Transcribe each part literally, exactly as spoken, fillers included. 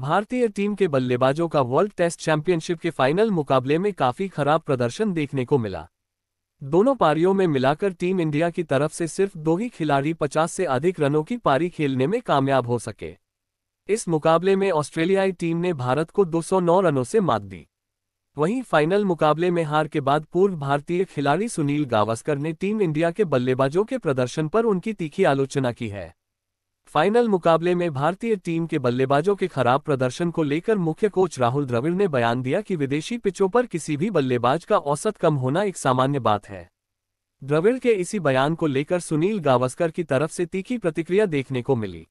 भारतीय टीम के बल्लेबाजों का वर्ल्ड टेस्ट चैंपियनशिप के फाइनल मुकाबले में काफी खराब प्रदर्शन देखने को मिला। दोनों पारियों में मिलाकर टीम इंडिया की तरफ से सिर्फ दो ही खिलाड़ी पचास से अधिक रनों की पारी खेलने में कामयाब हो सके। इस मुकाबले में ऑस्ट्रेलियाई टीम ने भारत को दो सौ नौ रनों से मात दी। वहीं फाइनल मुकाबले में हार के बाद पूर्व भारतीय खिलाड़ी सुनील गावस्कर ने टीम इंडिया के बल्लेबाजों के प्रदर्शन पर उनकी तीखी आलोचना की है। फाइनल मुकाबले में भारतीय टीम के बल्लेबाजों के खराब प्रदर्शन को लेकर मुख्य कोच राहुल द्रविड़ ने बयान दिया कि विदेशी पिचों पर किसी भी बल्लेबाज का औसत कम होना एक सामान्य बात है। द्रविड़ के इसी बयान को लेकर सुनील गावस्कर की तरफ से तीखी प्रतिक्रिया देखने को मिली।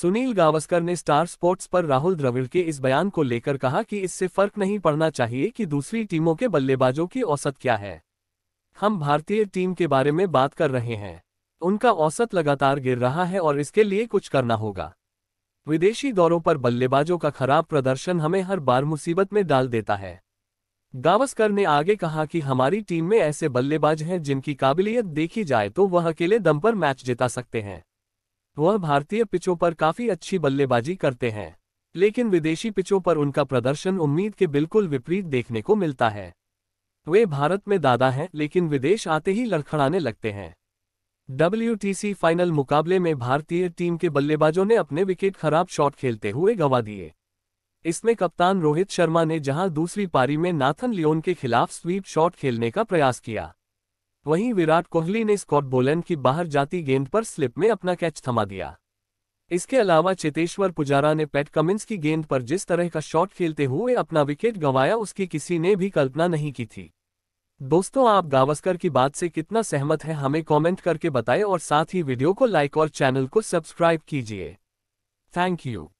सुनील गावस्कर ने स्टार स्पोर्ट्स पर राहुल द्रविड़ के इस बयान को लेकर कहा कि इससे फर्क नहीं पड़ना चाहिए कि दूसरी टीमों के बल्लेबाजों की औसत क्या है। हम भारतीय टीम के बारे में बात कर रहे हैं, उनका औसत लगातार गिर रहा है और इसके लिए कुछ करना होगा। विदेशी दौरों पर बल्लेबाजों का खराब प्रदर्शन हमें हर बार मुसीबत में डाल देता है। गावस्कर ने आगे कहा कि हमारी टीम में ऐसे बल्लेबाज हैं जिनकी काबिलियत देखी जाए तो वह अकेले दम पर मैच जिता सकते हैं। वह भारतीय पिचों पर काफ़ी अच्छी बल्लेबाजी करते हैं, लेकिन विदेशी पिचों पर उनका प्रदर्शन उम्मीद के बिल्कुल विपरीत देखने को मिलता है। वे भारत में दादा हैं, लेकिन विदेश आते ही लड़खड़ाने लगते हैं। डब्ल्यूटीसी फाइनल मुकाबले में भारतीय टीम के बल्लेबाजों ने अपने विकेट खराब शॉट खेलते हुए गंवा दिए। इसमें कप्तान रोहित शर्मा ने जहां दूसरी पारी में नाथन लियोन के खिलाफ स्वीप शॉट खेलने का प्रयास किया, वहीं विराट कोहली ने स्कॉट बोलैंड की बाहर जाती गेंद पर स्लिप में अपना कैच थमा दिया। इसके अलावा चेतेश्वर पुजारा ने पैट कमिंस की गेंद पर जिस तरह का शॉट खेलते हुए अपना विकेट गंवाया, उसकी किसी ने भी कल्पना नहीं की थी। दोस्तों, आप गावस्कर की बात से कितना सहमत हैं हमें कमेंट करके बताएं और साथ ही वीडियो को लाइक और चैनल को सब्सक्राइब कीजिए। Thank you.